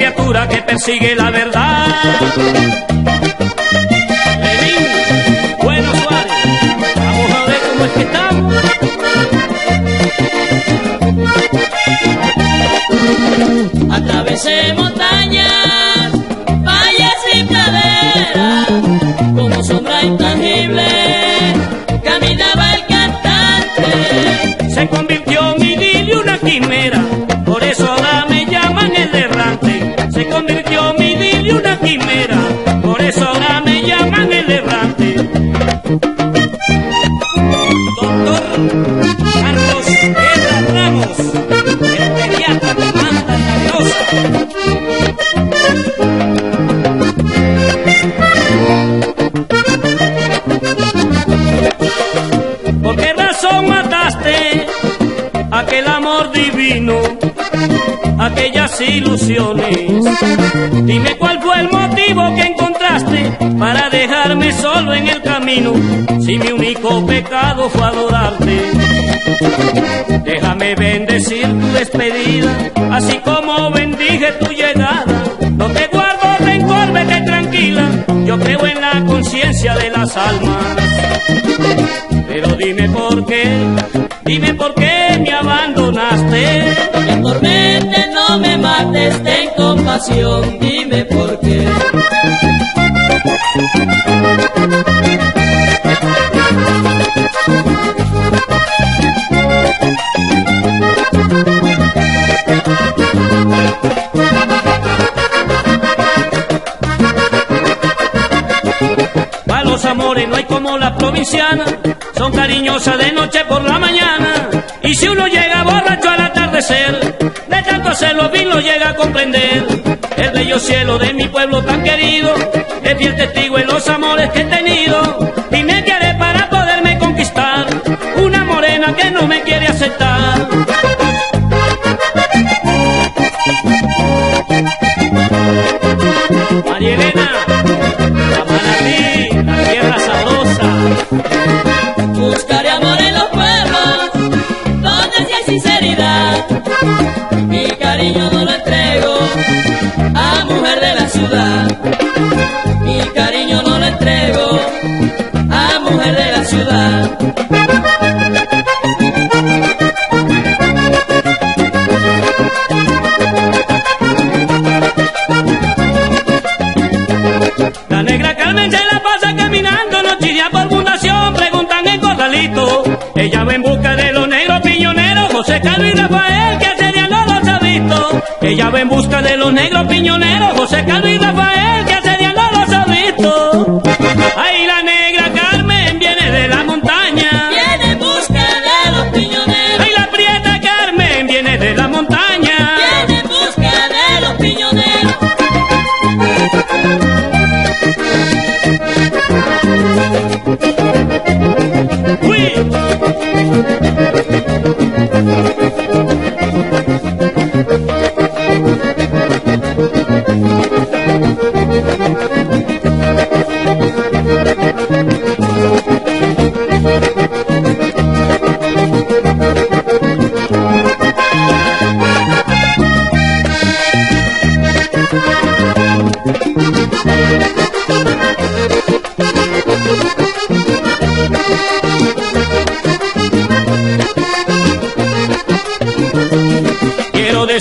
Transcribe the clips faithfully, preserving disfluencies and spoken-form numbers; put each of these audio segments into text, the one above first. criatura que persigue la verdad. Lenín, bueno Suárez, vamos a ver cómo es que estamos. Atravesé montañas, valles y praderas, como sombra intangible caminaba el cantante. Se convirtió en idilio una quimera, por eso ahora me llaman el errante. Se convirtió en idilio una quimera, por eso ahora me llaman el errante. Doctor Carlos Guerra Ramos, el pediatra que manda la diosa. ¿Por qué razón mataste aquel amor divino, aquellas ilusiones? Dime cuál fue el motivo que encontraste para dejarme solo en el camino. Si mi único pecado fue adorarte, déjame bendecir tu despedida, así como bendije tu llegada. No te guardo rencor, vete tranquila, yo creo en la conciencia de las almas. Pero dime por qué, dime por qué me abandonaste. No me atormentes, no me mates, ten compasión, dime por qué. Los amores no hay como la provinciana, son cariñosas de noche por la mañana. Y si uno llega borracho al atardecer, de tanto hacerlo bien lo llega a comprender. El bello cielo de mi pueblo tan querido es fiel testigo en los amores que he tenido. Dime qué haré para poderme conquistar una morena que no me quiere aceptar. María Elena, la la tierra sabrosa. Buscaré amor en los pueblos donde sí hay sinceridad. Mi cariño no lo entrego a mujer de la ciudad. Mi cariño no lo entrego a mujer de la ciudad. La negra Carmen se la pasa caminando noche y día por fundación, preguntan en corralito. Ella va en busca de los negros piñoneros, José Carlos y Rafael, que hace día no los ha visto. Ella va en busca de los negros piñoneros, José Carlos y Rafael, que hace día no los ha visto. Ahí la negra Carmen viene de la montaña, viene en busca de los piñoneros. Ahí la prieta Carmen viene de la montaña, viene en busca de los piñoneros. Uy.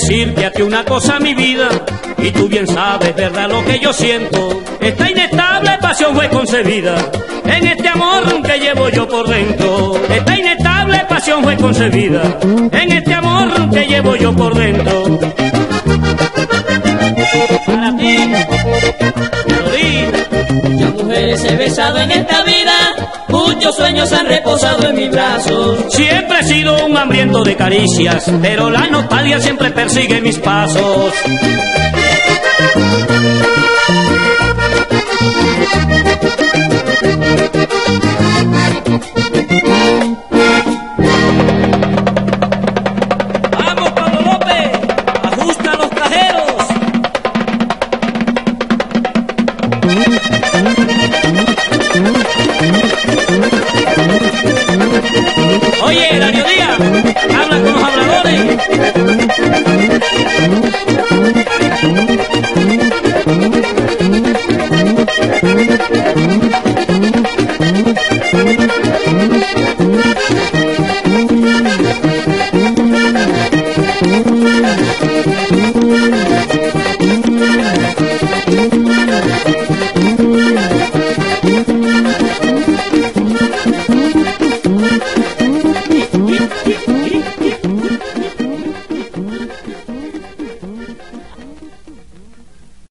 Decirte a ti una cosa, mi vida, y tú bien sabes, verdad, lo que yo siento. Esta inestable pasión fue concebida en este amor que llevo yo por dentro. Esta inestable pasión fue concebida en este amor que llevo yo por dentro. Para ti, Florita, muchas mujeres he besado en esta vida, muchos sueños han reposado en mis brazos. Siempre he sido un hambriento de caricias, pero la nostalgia siempre persigue mis pasos.